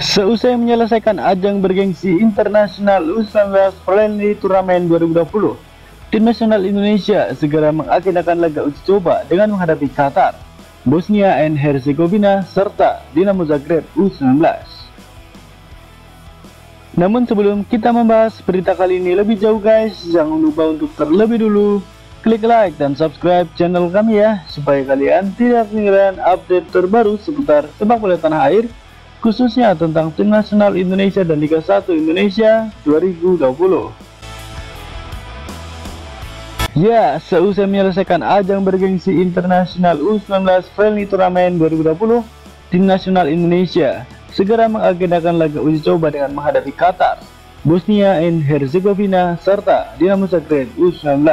Seusai menyelesaikan ajang bergengsi International U-19 Friendly Tournament 2020, tim nasional Indonesia segera mengagendakan laga uji coba dengan menghadapi Qatar, Bosnia and Herzegovina, serta Dinamo Zagreb U-19. Namun sebelum kita membahas berita kali ini lebih jauh guys, jangan lupa untuk terlebih dulu klik like dan subscribe channel kami ya, supaya kalian tidak ketinggalan update terbaru seputar sepak bola tanah air, khususnya tentang tim nasional Indonesia dan Liga 1 Indonesia 2020. Ya, seusai menyelesaikan ajang bergengsi International U-19 Friendly Tournament 2020, tim nasional Indonesia segera mengagendakan laga uji coba dengan menghadapi Qatar, Bosnia and Herzegovina, serta Dinamo Zagreb U-19.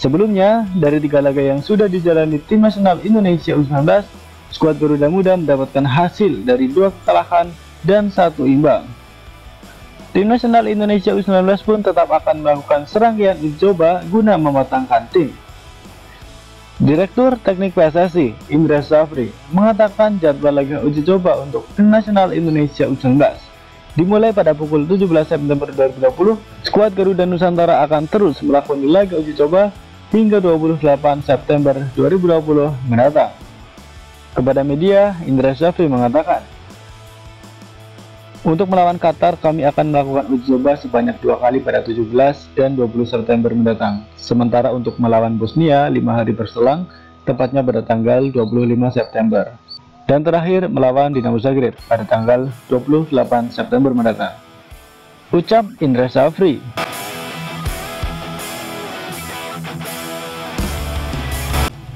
Sebelumnya, dari 3 laga yang sudah dijalani tim nasional Indonesia U-19, skuad Garuda Muda mendapatkan hasil dari 2 kekalahan dan 1 imbang. Tim nasional Indonesia U19 pun tetap akan melakukan serangkaian uji coba guna mematangkan tim. Direktur Teknik PSSI, Indra Sjafri, mengatakan jadwal laga uji coba untuk tim nasional Indonesia U19 dimulai pada pukul 17 September 2020. Skuad Garuda Nusantara akan terus melakukan laga uji coba hingga 28 September 2020 mendatang. Kepada media, Indra Sjafri mengatakan, "Untuk melawan Qatar, kami akan melakukan uji coba sebanyak 2 kali pada 17 dan 20 September mendatang. Sementara untuk melawan Bosnia 5 hari berselang, tepatnya pada tanggal 25 September. Dan terakhir melawan Dinamo Zagreb pada tanggal 28 September mendatang." Ucap Indra Sjafri.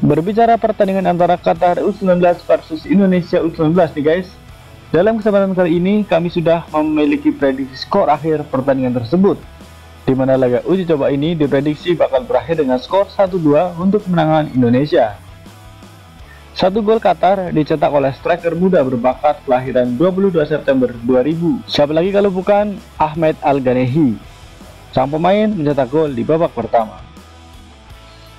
Berbicara pertandingan antara Qatar U19 versus Indonesia U19 nih guys, dalam kesempatan kali ini kami sudah memiliki prediksi skor akhir pertandingan tersebut, di mana laga uji coba ini diprediksi bakal berakhir dengan skor 1-2 untuk kemenangan Indonesia. 1 gol Qatar dicetak oleh striker muda berbakat kelahiran 22 September 2000. Siapa lagi kalau bukan Ahmed Al-Ganehi. Sang pemain mencetak gol di babak pertama.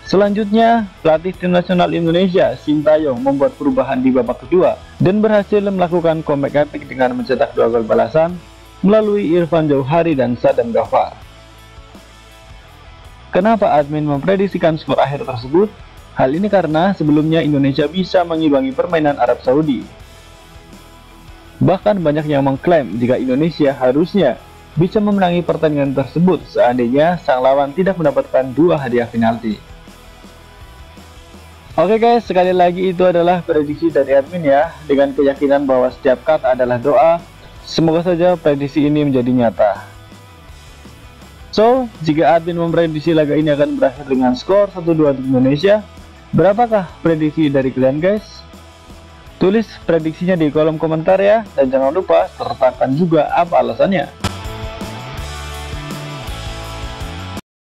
Selanjutnya, pelatih tim nasional Indonesia, Shin Tae-yong, membuat perubahan di babak kedua dan berhasil melakukan comeback epic dengan mencetak 2 gol balasan melalui Irfan Jauhari dan Sadam Gafur. Kenapa admin memprediksikan skor akhir tersebut? Hal ini karena sebelumnya Indonesia bisa mengimbangi permainan Arab Saudi. Bahkan banyak yang mengklaim jika Indonesia harusnya bisa memenangi pertandingan tersebut seandainya sang lawan tidak mendapatkan 2 hadiah penalti. Oke guys, sekali lagi itu adalah prediksi dari admin ya, dengan keyakinan bahwa setiap kata adalah doa. Semoga saja prediksi ini menjadi nyata. So, jika admin memprediksi laga ini akan berakhir dengan skor 1-2 untuk Indonesia, berapakah prediksi dari kalian guys? Tulis prediksinya di kolom komentar ya, dan jangan lupa sertakan juga apa alasannya.